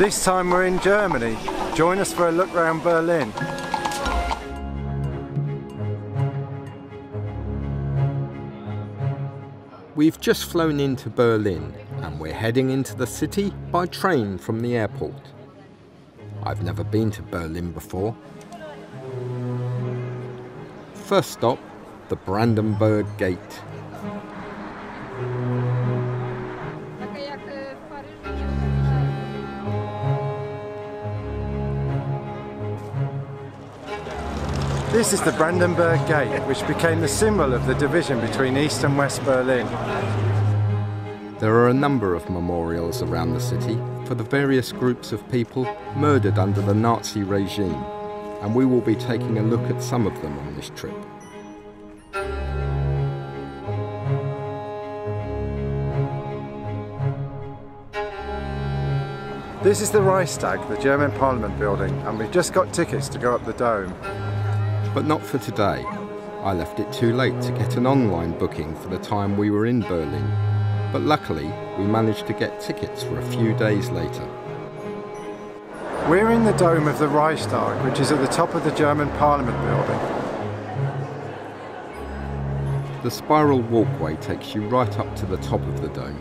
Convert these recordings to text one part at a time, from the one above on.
This time we're in Germany. Join us for a look around Berlin. We've just flown into Berlin and we're heading into the city by train from the airport. I've never been to Berlin before. First stop, the Brandenburg Gate. This is the Brandenburg Gate, which became the symbol of the division between East and West Berlin. There are a number of memorials around the city for the various groups of people murdered under the Nazi regime, and we will be taking a look at some of them on this trip. This is the Reichstag, the German Parliament building, and we've just got tickets to go up the dome. But not for today. I left it too late to get an online booking for the time we were in Berlin. But luckily, we managed to get tickets for a few days later. We're in the dome of the Reichstag, which is at the top of the German Parliament building. The spiral walkway takes you right up to the top of the dome.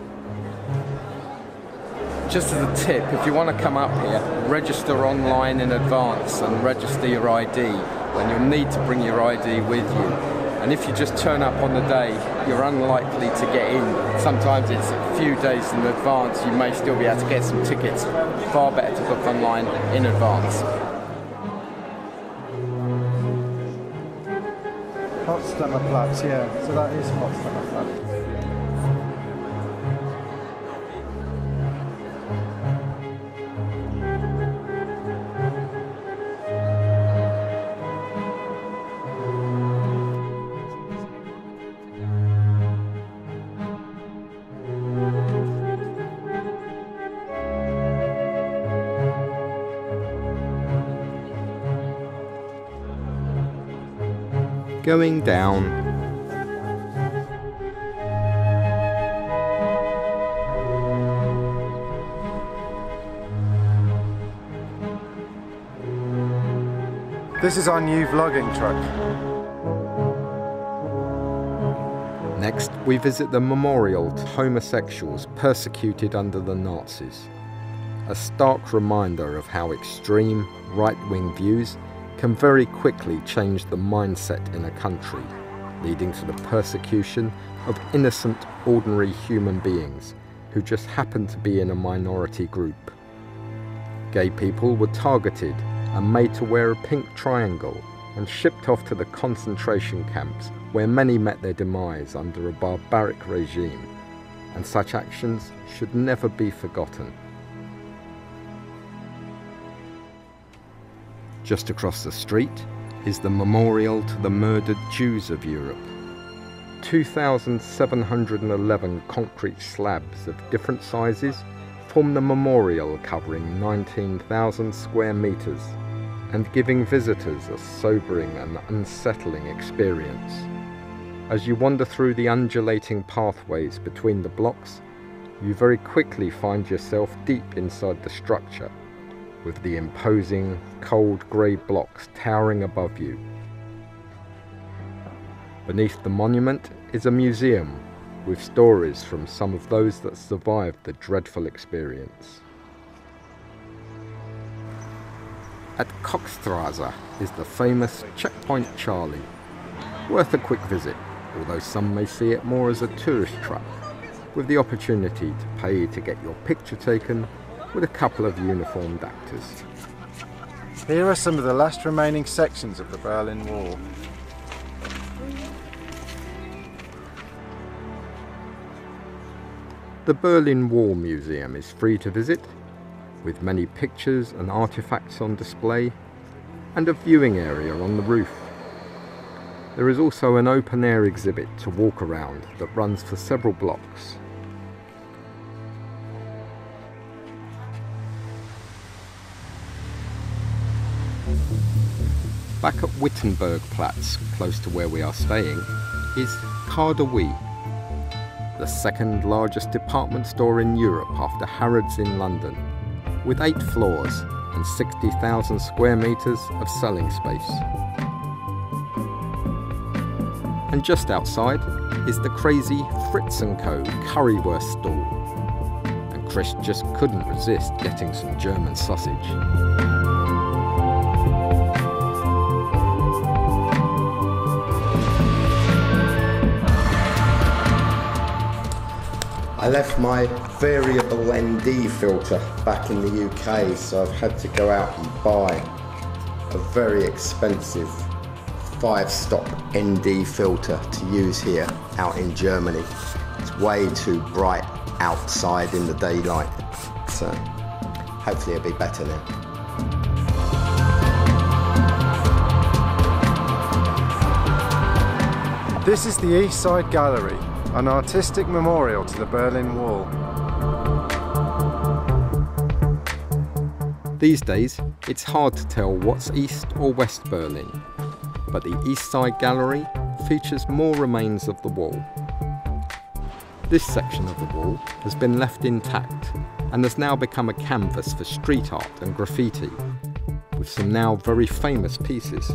Just as a tip, if you want to come up here, register online in advance and register your ID, and you'll need to bring your ID with you. And if you just turn up on the day, you're unlikely to get in. Sometimes it's a few days in advance, you may still be able to get some tickets. Far better to book online in advance. Potsdamer Platz, yeah, so that is Potsdamer Platz. Going down. This is our new vlogging truck. Next, we visit the memorial to homosexuals persecuted under the Nazis. A stark reminder of how extreme right-wing views can very quickly change the mindset in a country, leading to the persecution of innocent, ordinary human beings who just happen to be in a minority group. Gay people were targeted and made to wear a pink triangle and shipped off to the concentration camps where many met their demise under a barbaric regime, and such actions should never be forgotten. Just across the street is the Memorial to the Murdered Jews of Europe. 2,711 concrete slabs of different sizes form the memorial, covering 19,000 square meters and giving visitors a sobering and unsettling experience. As you wander through the undulating pathways between the blocks, you very quickly find yourself deep inside the structure, with the imposing, cold grey blocks towering above you. Beneath the monument is a museum with stories from some of those that survived the dreadful experience. At Kochstrasse is the famous Checkpoint Charlie. Worth a quick visit, although some may see it more as a tourist trap, with the opportunity to pay to get your picture taken with a couple of uniformed actors. Here are some of the last remaining sections of the Berlin Wall. The Berlin Wall Museum is free to visit, with many pictures and artifacts on display, and a viewing area on the roof. There is also an open-air exhibit to walk around that runs for several blocks. Back at Wittenbergplatz, close to where we are staying, is KaDeWe, the second largest department store in Europe after Harrods in London, with 8 floors and 60,000 square meters of selling space. And just outside is the crazy Fritz & Co. currywurst stall, and Chris just couldn't resist getting some German sausage. I left my variable ND filter back in the UK, so I've had to go out and buy a very expensive 5-stop ND filter to use here out in Germany. It's way too bright outside in the daylight, so hopefully it'll be better now. This is the East Side Gallery, an artistic memorial to the Berlin Wall. These days, it's hard to tell what's East or West Berlin, but the East Side Gallery features more remains of the wall. This section of the wall has been left intact and has now become a canvas for street art and graffiti, with some now very famous pieces.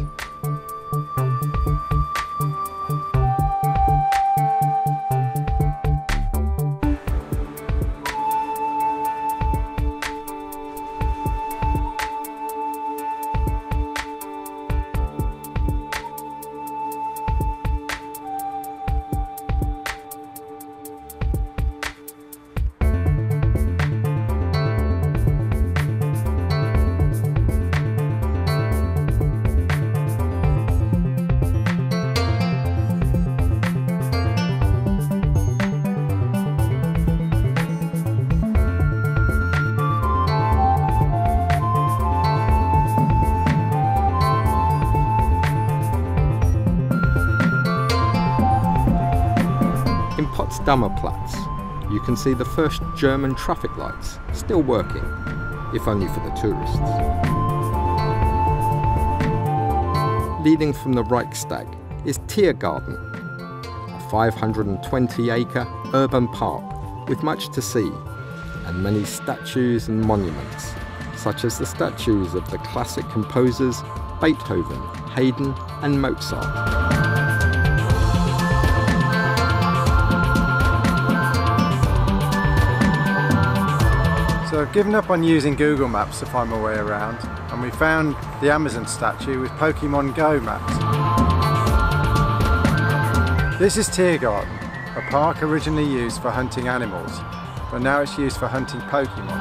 Dammerplatz, you can see the first German traffic lights still working, if only for the tourists. Leading from the Reichstag is Tiergarten, a 520-acre urban park with much to see and many statues and monuments, such as the statues of the classic composers Beethoven, Haydn and Mozart. So I've given up on using Google Maps to find my way around, and we found the Amazon statue with Pokemon Go maps. This is Tiergarten, a park originally used for hunting animals, but now it's used for hunting Pokemon.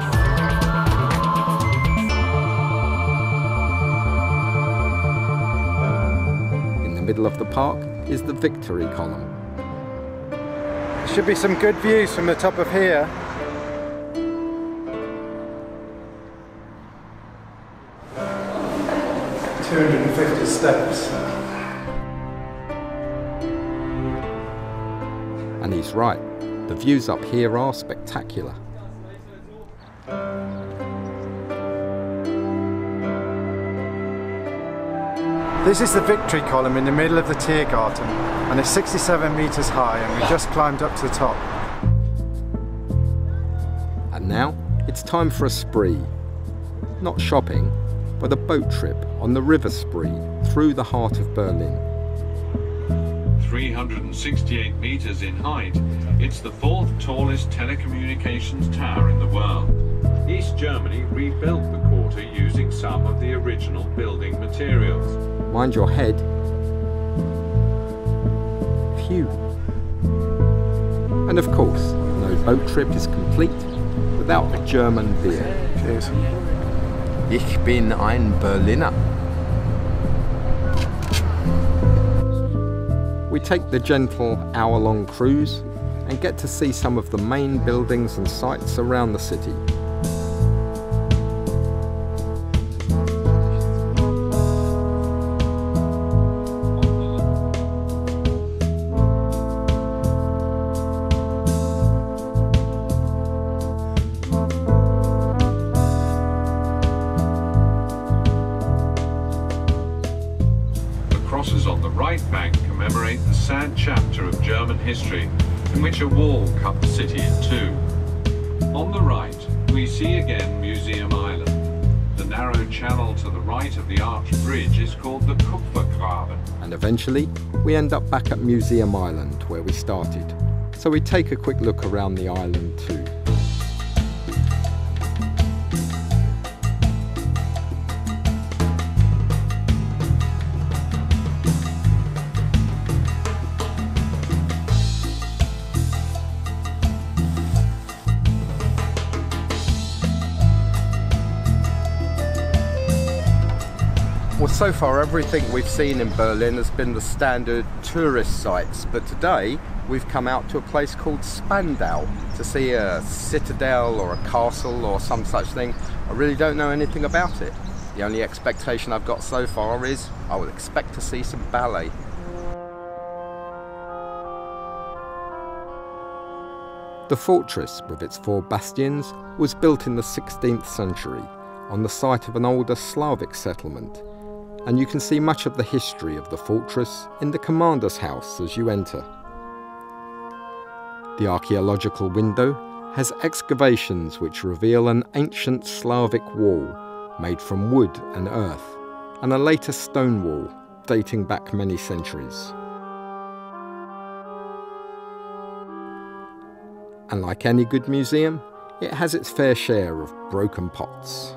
In the middle of the park is the Victory Column. There should be some good views from the top of here. Steps. And he's right, the views up here are spectacular. This is the Victory Column in the middle of the Tiergarten, and it's 67 metres high, and we just climbed up to the top. And now it's time for a spree. Not shopping, but a boat trip on the River Spree through the heart of Berlin. 368 meters in height, it's the 4th tallest telecommunications tower in the world. East Germany rebuilt the quarter using some of the original building materials. Mind your head. Phew. And of course, no boat trip is complete without a German beer. Cheers. Ich bin ein Berliner. We take the gentle hour-long cruise and get to see some of the main buildings and sites around the city. Crosses on the right bank commemorate the sad chapter of German history in which a wall cut the city in two. On the right, we see again Museum Island. site of the arched bridge is called the Kupfergraben. And eventually, we end up back at Museum Island, where we started. So we take a quick look around the island too. Well, so far everything we've seen in Berlin has been the standard tourist sites, but today we've come out to a place called Spandau to see a citadel or a castle or some such thing. I really don't know anything about it. The only expectation I've got so far is I will expect to see some ballet. The fortress, with its four bastions, was built in the 16th century on the site of an older Slavic settlement. And you can see much of the history of the fortress in the commander's house as you enter. The archaeological window has excavations which reveal an ancient Slavic wall made from wood and earth, and a later stone wall dating back many centuries. And like any good museum, it has its fair share of broken pots.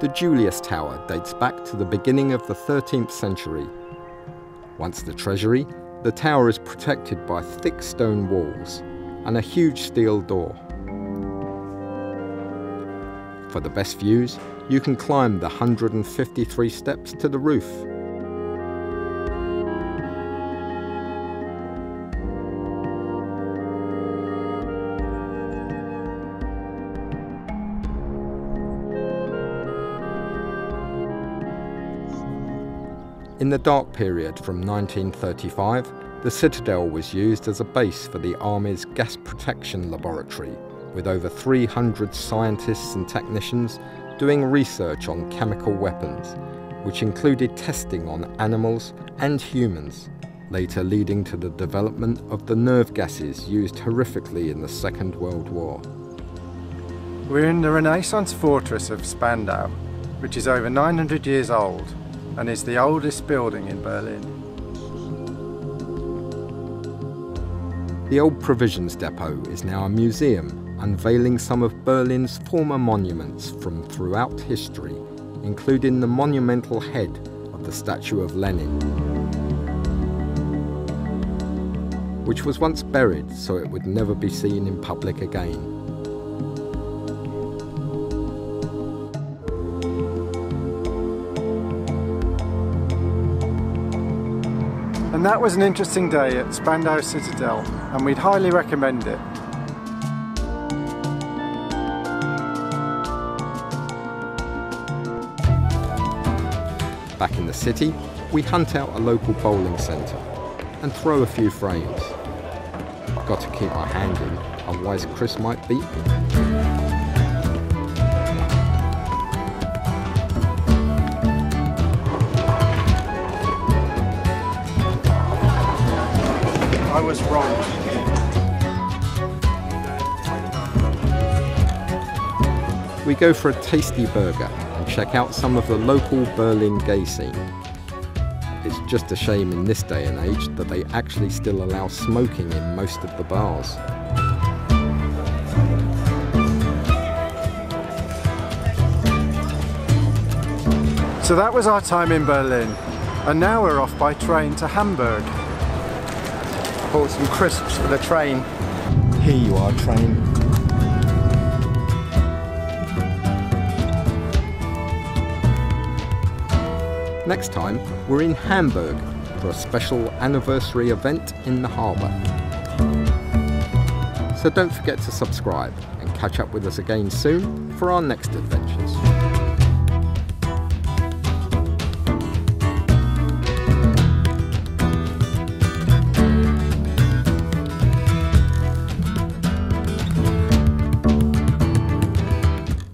The Julius Tower dates back to the beginning of the 13th century. Once the treasury, the tower is protected by thick stone walls and a huge steel door. For the best views, you can climb the 153 steps to the roof. In the Dark Period from 1935, the citadel was used as a base for the Army's Gas Protection Laboratory, with over 300 scientists and technicians doing research on chemical weapons, which included testing on animals and humans, later leading to the development of the nerve gases used horrifically in the Second World War. We're in the Renaissance fortress of Spandau, which is over 900 years old and is the oldest building in Berlin. The old provisions depot is now a museum, unveiling some of Berlin's former monuments from throughout history, including the monumental head of the statue of Lenin, which was once buried so it would never be seen in public again. And that was an interesting day at Spandau Citadel, and we'd highly recommend it. Back in the city, we hunt out a local bowling centre and throw a few frames. I've got to keep my hand in, otherwise Chris might beat me. I was wrong. We go for a tasty burger and check out some of the local Berlin gay scene. It's just a shame in this day and age that they actually still allow smoking in most of the bars. So that was our time in Berlin, and now we're off by train to Hamburg. Bought some crisps for the train. Here you are, train. Next time, we're in Hamburg for a special anniversary event in the harbour. So don't forget to subscribe and catch up with us again soon for our next adventures.